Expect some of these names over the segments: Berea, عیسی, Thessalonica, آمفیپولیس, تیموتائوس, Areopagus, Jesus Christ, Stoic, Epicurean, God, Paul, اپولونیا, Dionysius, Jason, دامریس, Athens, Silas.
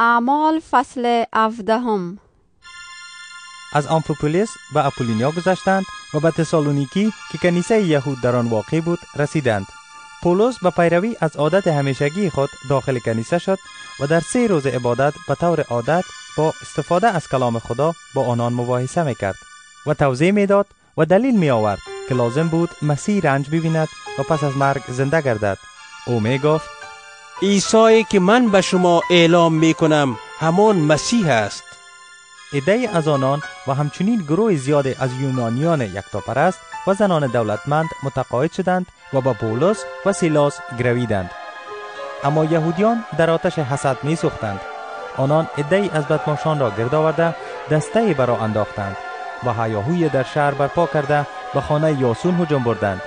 اعمال فصل 17. از آمفیپولیس و اپولونیا گذشتند و به تسالونیکی که کنیسه یهود در آن واقع بود رسیدند. پولس به پیروی از عادت همیشگی خود داخل کنیسه شد و در 3 روز عبادت به طور عادت با استفاده از کلام خدا با آنان مباحثه میکرد و توضیح میداد و دلیل می آورد که لازم بود مسیح رنج ببیند و پس از مرگ زنده گردد. او می گفت عیسی که من به شما اعلام می کنم همان مسیح است. عده‌ای از آنان و همچنین گروه زیاد از یونانیان یکتاپرست و زنان دولتمند متقاعد شدند و با پولس و سیلاس گرویدند. اما یهودیان در آتش حسد می سوختند. آنان عده‌ای از بدماشان را گرد آورده دسته برا انداختند و هیاهوی در شهر برپا کرده به خانه یاسون هجوم بردند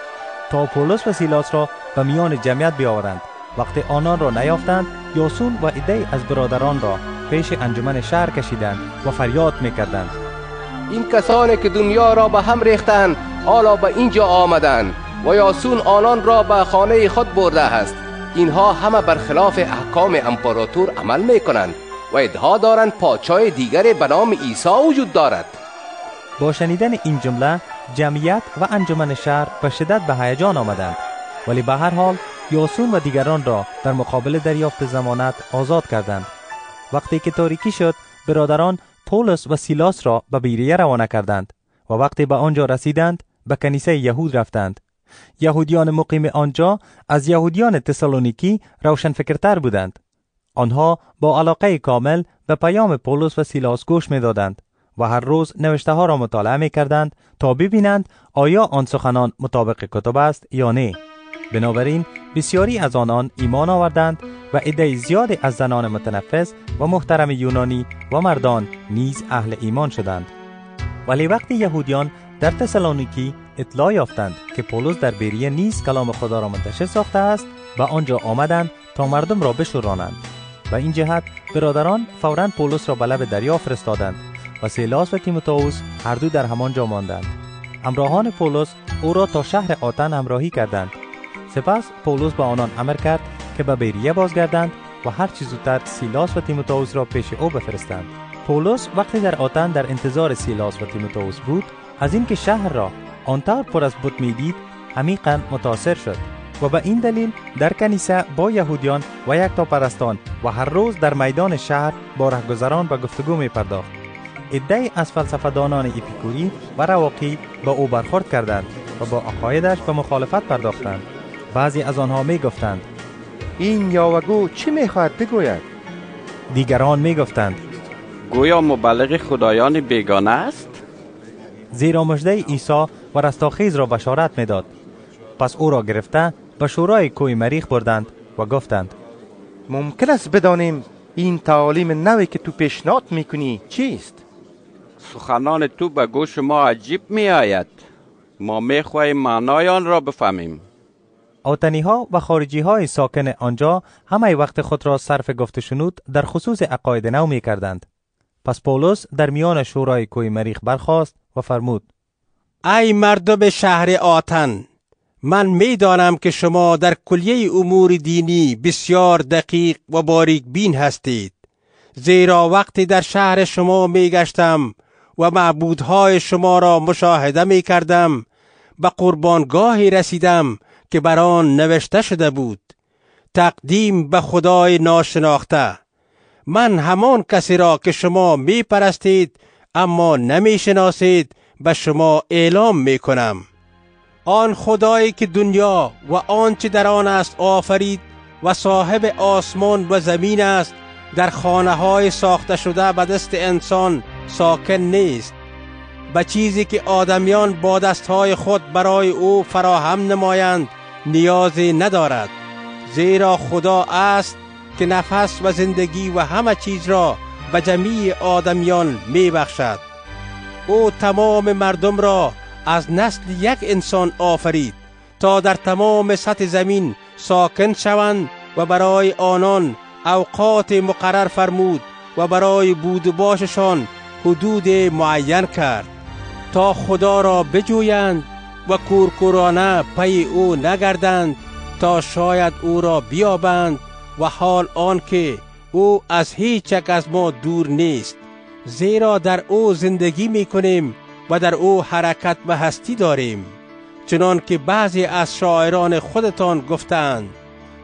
تا پولس و سیلاس را به میان جمعیت بیاورند. وقتی آنان را نیافتند، یاسون و عده‌ای از برادران را پیش انجمن شهر کشیدند و فریاد میکردند این کسانی که دنیا را به هم ریختند حالا به اینجا آمدند و یاسون آنان را به خانه خود برده است. اینها همه برخلاف احکام امپراتور عمل میکنند و ادعا دارند پادشاه دیگری به نام عیسی وجود دارد. با شنیدن این جمله جمعیت و انجمن شهر به شدت به هیجان آمدند، ولی به هر حال یاسون و دیگران را در مقابل دریافت ضمانت آزاد کردند. وقتی که تاریکی شد برادران پولس و سیلاس را به بیریه روانه کردند و وقتی به آنجا رسیدند به کنیسه یهود رفتند. یهودیان مقیم آنجا از یهودیان تسالونیکی روشنفکرتر بودند. آنها با علاقه کامل به پیام پولس و سیلاس گوش می دادند و هر روز نوشته ها را مطالعه می کردند تا ببینند آیا آن سخنان مطابق کتاب است یا نه. بنابراین بسیاری از آنان ایمان آوردند و عده زیادی از زنان متنفس و محترم یونانی و مردان نیز اهل ایمان شدند. ولی وقتی یهودیان در تسالونیکی اطلاع یافتند که پولس در بیریه نیز کلام خدا را منتشر ساخته است و آنجا آمدند تا مردم را بشورانند. و این جهت برادران فوراً پولس را به لب دریا فرستادند و سیلاس و تیموتائوس هر دو در همانجا ماندند. همراهان پولس او را تا شهر آتن همراهی کردند. سپس پولس به آنان امر کرد که به بیریه بازگردند و هر چه زودتر سیلاس و تیموتائوس را پیش او بفرستند. پولس وقتی در آتن در انتظار سیلاس و تیموتائوس بود، از اینکه شهر را آنطور پر از بت میدید، عمیقاً متاثر شد و به این دلیل در کنیسه با یهودیان و یکتاپرستان و هر روز در میدان شهر با رهگذران به گفتگو می پرداخت. عده‌ای از فلسفه‌دانان اپیکوری و رواقی با او برخورد کردند و با عقایدش به مخالفت پرداختند. بعضی از آنها می گفتند این یاوگو چی می خواهد بگوید؟ دیگران می گفتند گویا مبلغ خدایان بیگانه است؟ زیرا مژده عیسی و رستاخیز را بشارت می داد. پس او را گرفته به شورای کوی مریخ بردند و گفتند ممکن است بدانیم این تعالیم نوی که تو پیشنهاد می کنی چیست؟ سخنان تو به گوش ما عجیب می آید. ما می خواهیم معنای آن را بفهمیم. آتنی ها و خارجی های ساکن آنجا همه وقت خود را صرف گفت و شنود در خصوص عقاید نو می کردند. پس پولس در میان شورای کوی مریخ برخاست و فرمود ای مردم شهر آتن، من می دانم که شما در کلیه امور دینی بسیار دقیق و باریک بین هستید، زیرا وقتی در شهر شما می گشتم و معبودهای شما را مشاهده می کردم به قربانگاهی رسیدم که بر آن نوشته شده بود تقدیم به خدای ناشناخته. من همان کسی را که شما می پرستید اما نمی شناسید به شما اعلام می کنم. آن خدایی که دنیا و آنچه در آن است آفرید و صاحب آسمان و زمین است، در خانه های ساخته شده به دست انسان ساکن نیست. به چیزی که آدمیان با دستهای خود برای او فراهم نمایند نیازی ندارد، زیرا خدا است که نفس و زندگی و همه چیز را به جمیع آدمیان می بخشد. او تمام مردم را از نسل یک انسان آفرید تا در تمام سطح زمین ساکن شوند و برای آنان اوقات مقرر فرمود و برای بود و باششان حدود معین کرد تا خدا را بجویند و کورکورانه پی او نگردند تا شاید او را بیابند. و حال آنکه او از هیچ یک از ما دور نیست، زیرا در او زندگی می کنیم و در او حرکت و هستی داریم. چنان که بعضی از شاعران خودتان گفتند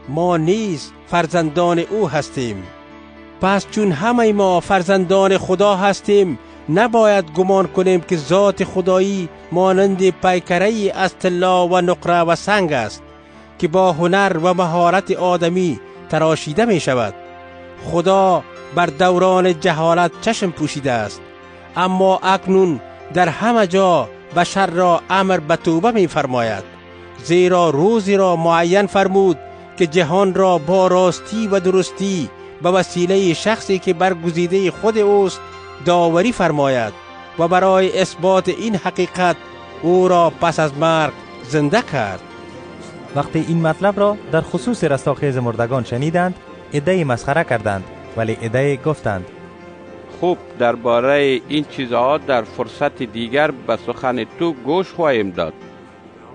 ما نیز فرزندان او هستیم. پس چون همه ما فرزندان خدا هستیم، نباید گمان کنیم که ذات خدایی مانند پیکره‌ای از طلا و نقره و سنگ است که با هنر و مهارت آدمی تراشیده می شود. خدا بر دوران جهالت چشم پوشیده است، اما اکنون در همه جا بشر را امر به توبه می فرماید، زیرا روزی را معین فرمود که جهان را با راستی و درستی به وسیله شخصی که برگزیده خود اوست داوری فرماید و برای اثبات این حقیقت او را پس از مرگ زنده کرد. وقتی این مطلب را در خصوص رستاخیز مردگان شنیدند، عده‌ای مسخره کردند، ولی عده‌ای گفتند خوب، درباره این چیزها در فرصت دیگر به سخن تو گوش خواهیم داد.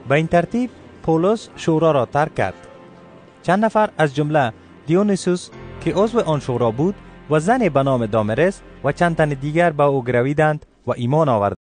به این ترتیب پولس شورا را ترک کرد. چند نفر از جمله دیونیسوس که عضو آن شورا بود و زن به نام دامریس و چند تن دیگر به او گرویدند و ایمان آوردند.